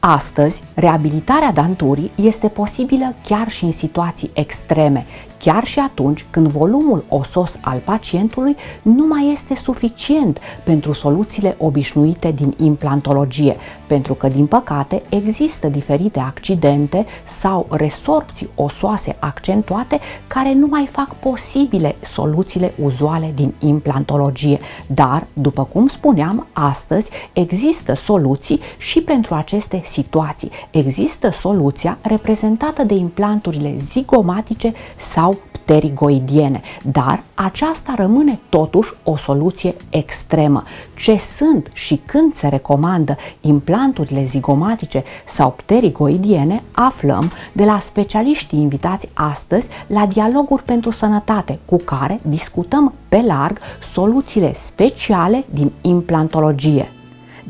Astăzi, reabilitarea danturii este posibilă chiar și în situații extreme, chiar și atunci când volumul osos al pacientului nu mai este suficient pentru soluțiile obișnuite din implantologie, pentru că, din păcate, există diferite accidente sau resorpții osoase accentuate care nu mai fac posibile soluțiile uzuale din implantologie. Dar, după cum spuneam, astăzi există soluții și pentru aceste situații. Există soluția reprezentată de implanturile zigomatice sau pterigoidiene, dar aceasta rămâne totuși o soluție extremă. Ce sunt și când se recomandă implanturile zigomatice sau pterigoidiene aflăm de la specialiștii invitați astăzi la Dialoguri pentru Sănătate, cu care discutăm pe larg soluțiile speciale din implantologie.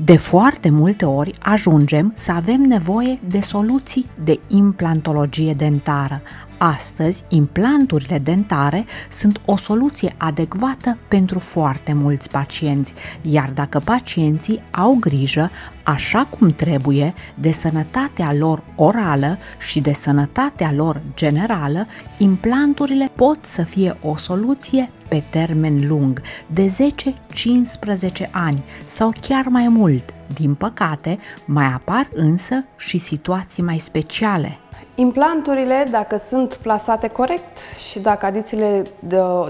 De foarte multe ori ajungem să avem nevoie de soluții de implantologie dentară. Astăzi, implanturile dentare sunt o soluție adecvată pentru foarte mulți pacienți, iar dacă pacienții au grijă, așa cum trebuie, de sănătatea lor orală și de sănătatea lor generală, implanturile pot să fie o soluție pe termen lung, de 10-15 ani sau chiar mai mult. Din păcate, mai apar însă și situații mai speciale. Implanturile, dacă sunt plasate corect și dacă adițiile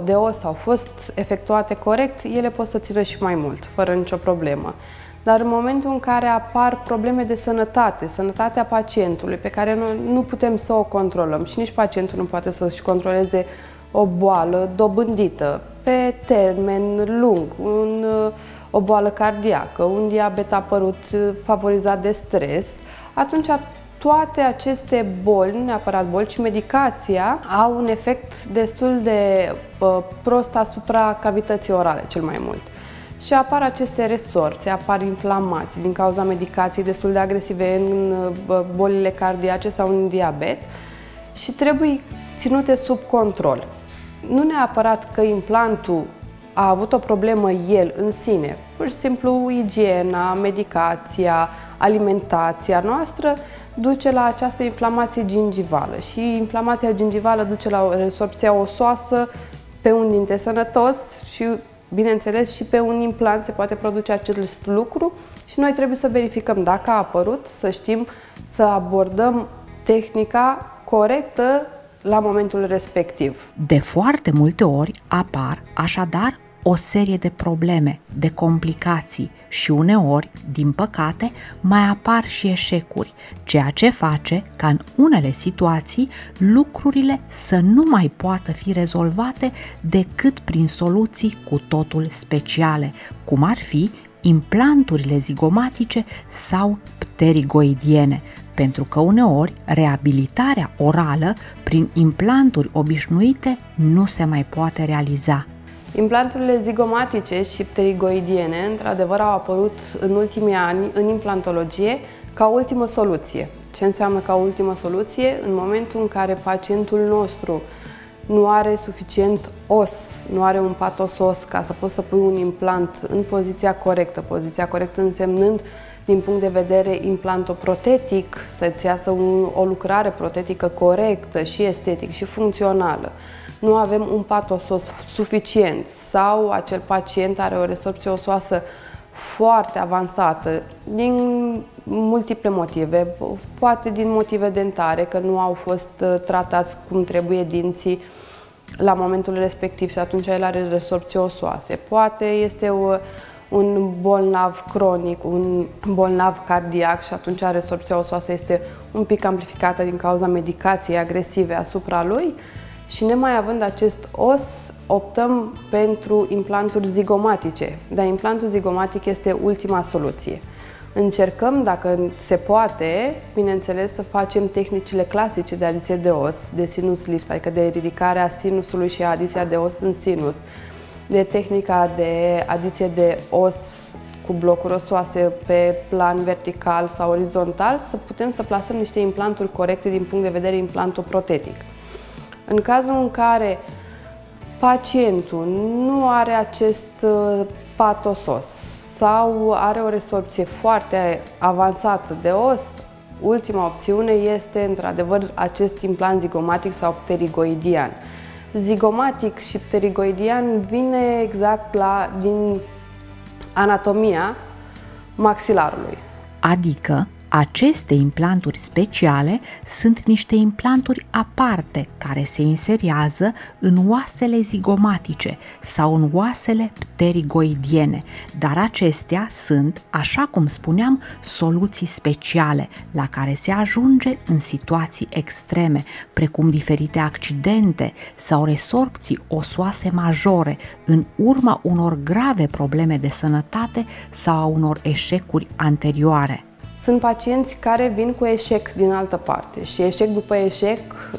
de os au fost efectuate corect, ele pot să țină și mai mult, fără nicio problemă. Dar în momentul în care apar probleme de sănătate, sănătatea pacientului, pe care noi nu putem să o controlăm și nici pacientul nu poate să-și controleze o boală dobândită pe termen lung, o boală cardiacă, un diabet apărut favorizat de stres, atunci toate aceste boli, nu neapărat boli, ci medicația, au un efect destul de prost asupra cavității orale, cel mai mult. Și apar aceste resorți, apar inflamații din cauza medicației destul de agresive în bolile cardiace sau în diabet și trebuie ținute sub control. Nu neapărat că implantul a avut o problemă el în sine, pur și simplu igiena, medicația, alimentația noastră duce la această inflamație gingivală și inflamația gingivală duce la resorpția osoasă pe un dinte sănătos și, bineînțeles, și pe un implant se poate produce acest lucru și noi trebuie să verificăm dacă a apărut, să știm să abordăm tehnica corectă la momentul respectiv. De foarte multe ori apar, așadar, o serie de probleme, de complicații și uneori, din păcate, mai apar și eșecuri, ceea ce face ca în unele situații lucrurile să nu mai poată fi rezolvate decât prin soluții cu totul speciale, cum ar fi implanturile zigomatice sau pterigoidiene, pentru că uneori reabilitarea orală prin implanturi obișnuite nu se mai poate realiza. Implanturile zigomatice și pterigoidiene, într-adevăr, au apărut în ultimii ani în implantologie ca ultimă soluție. Ce înseamnă ca ultimă soluție? În momentul în care pacientul nostru nu are suficient os, nu are un pat osos ca să poți să pui un implant în poziția corectă. Poziția corectă însemnând, din punct de vedere implantoprotetic, să-ți iasă o lucrare protetică corectă și estetic și funcțională. Nu avem un pat osos suficient sau acel pacient are o resorpție osoasă foarte avansată din multiple motive, poate din motive dentare, că nu au fost tratați cum trebuie dinții la momentul respectiv și atunci el are resorpție osoase. Poate este un bolnav cronic, un bolnav cardiac și atunci resorpția osoasă este un pic amplificată din cauza medicației agresive asupra lui. Și nemai având acest os, optăm pentru implanturi zigomatice, dar implantul zigomatic este ultima soluție. Încercăm, dacă se poate, bineînțeles, să facem tehnicile clasice de adiție de os, de sinus lift, adică de ridicarea sinusului și adiția de os în sinus, de tehnica de adiție de os cu blocuri osoase pe plan vertical sau orizontal, să putem să plasăm niște implanturi corecte din punct de vedere implantoprotetic. În cazul în care pacientul nu are acest patosos sau are o resorpție foarte avansată de os, ultima opțiune este într-adevăr acest implant zigomatic sau pterigoidian. Zigomatic și pterigoidian vine exact din anatomia maxilarului. Adică aceste implanturi speciale sunt niște implanturi aparte care se inseriază în oasele zigomatice sau în oasele pterigoidiene, dar acestea sunt, așa cum spuneam, soluții speciale la care se ajunge în situații extreme, precum diferite accidente sau resorpții osoase majore, în urma unor grave probleme de sănătate sau a unor eșecuri anterioare. Sunt pacienți care vin cu eșec din altă parte și eșec după eșec,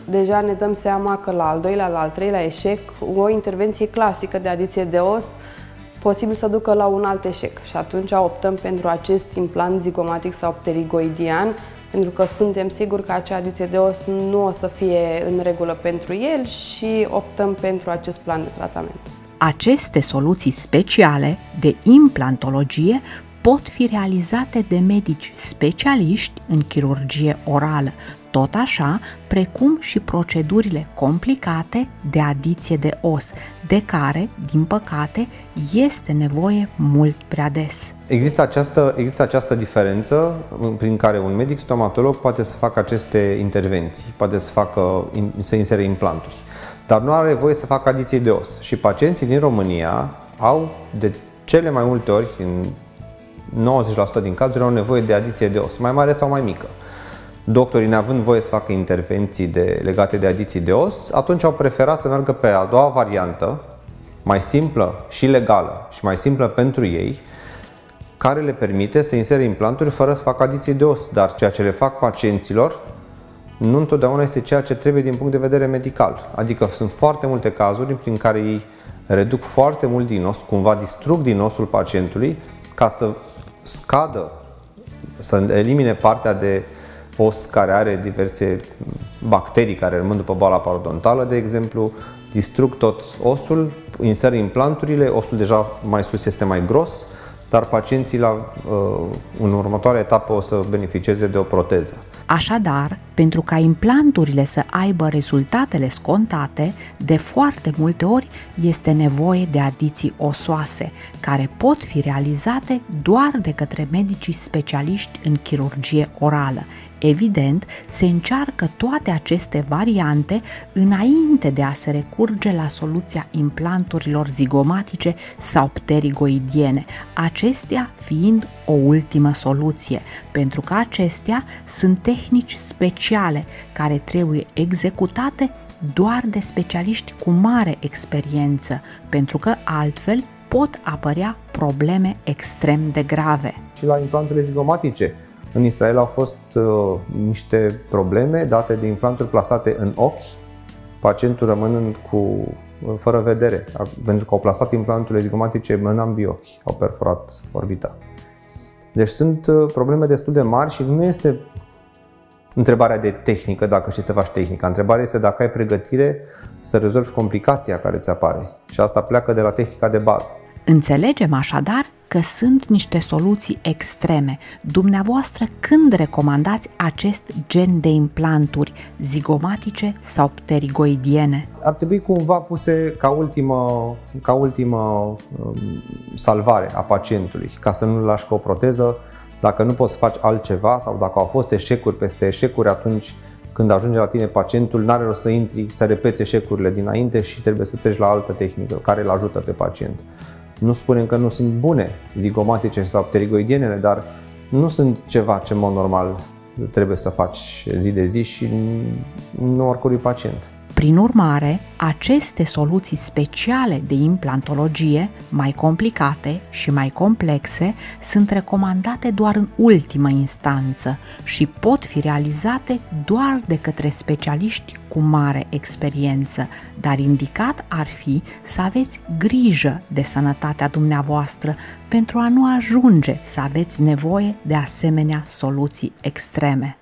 deja ne dăm seama că la al doilea, la al treilea eșec, o intervenție clasică de adiție de os, posibil să ducă la un alt eșec și atunci optăm pentru acest implant zigomatic sau pterigoidian, pentru că suntem siguri că acea adiție de os nu o să fie în regulă pentru el și optăm pentru acest plan de tratament. Aceste soluții speciale de implantologie pot fi realizate de medici specialiști în chirurgie orală, tot așa precum și procedurile complicate de adiție de os, de care, din păcate, este nevoie mult prea des. Există această diferență prin care un medic stomatolog poate să facă aceste intervenții, poate să insere implanturi, dar nu are voie să facă adiții de os. Și pacienții din România au de cele mai multe ori, în 90% din cazuri, au nevoie de adiție de os, mai mare sau mai mică. Doctorii, neavând voie să facă intervenții legate de adiții de os, atunci au preferat să meargă pe a doua variantă, mai simplă și legală și mai simplă pentru ei, care le permite să insere implanturi fără să facă adiții de os, dar ceea ce le fac pacienților nu întotdeauna este ceea ce trebuie din punct de vedere medical. Adică sunt foarte multe cazuri prin care ei reduc foarte mult din os, cumva distrug din osul pacientului, ca să scadă, să elimine partea de os care are diverse bacterii care rămân după boala parodontală, de exemplu, distrug tot osul, inseră implanturile, osul deja mai sus este mai gros, dar pacienții în următoarea etapă o să beneficieze de o proteză. Așadar, pentru ca implanturile să aibă rezultatele scontate, de foarte multe ori este nevoie de adiții osoase, care pot fi realizate doar de către medicii specialiști în chirurgie orală. Evident, se încearcă toate aceste variante înainte de a se recurge la soluția implanturilor zigomatice sau pterigoidiene, acestea fiind o ultimă soluție, pentru că acestea sunt tehnici speciale care trebuie executate doar de specialiști cu mare experiență, pentru că altfel pot apărea probleme extrem de grave. Și la implanturile zigomatice, în Israel au fost niște probleme date de implanturi plasate în ochi, pacientul rămânând fără vedere, pentru că au plasat implanturile zigomatice în ambii ochi, au perforat orbita. Deci sunt probleme destul de mari și nu este întrebarea de tehnică, dacă știi să faci tehnica. Întrebarea este dacă ai pregătire să rezolvi complicația care ți apare și asta pleacă de la tehnica de bază. Înțelegem așadar că sunt niște soluții extreme. Dumneavoastră, când recomandați acest gen de implanturi zigomatice sau pterigoidiene? Ar trebui cumva puse ca ultimă salvare a pacientului, ca să nu-l lași cu o proteză. Dacă nu poți să faci altceva sau dacă au fost eșecuri peste eșecuri, atunci când ajunge la tine pacientul, n-are rost să intri, să repeți eșecurile dinainte și trebuie să treci la altă tehnică care îl ajută pe pacient. Nu spunem că nu sunt bune zigomatice sau pterigoidienele, dar nu sunt ceva ce, în mod normal, trebuie să faci zi de zi și nu oricui pacient. Prin urmare, aceste soluții speciale de implantologie, mai complicate și mai complexe, sunt recomandate doar în ultimă instanță și pot fi realizate doar de către specialiști cu mare experiență, dar indicat ar fi să aveți grijă de sănătatea dumneavoastră pentru a nu ajunge să aveți nevoie de asemenea soluții extreme.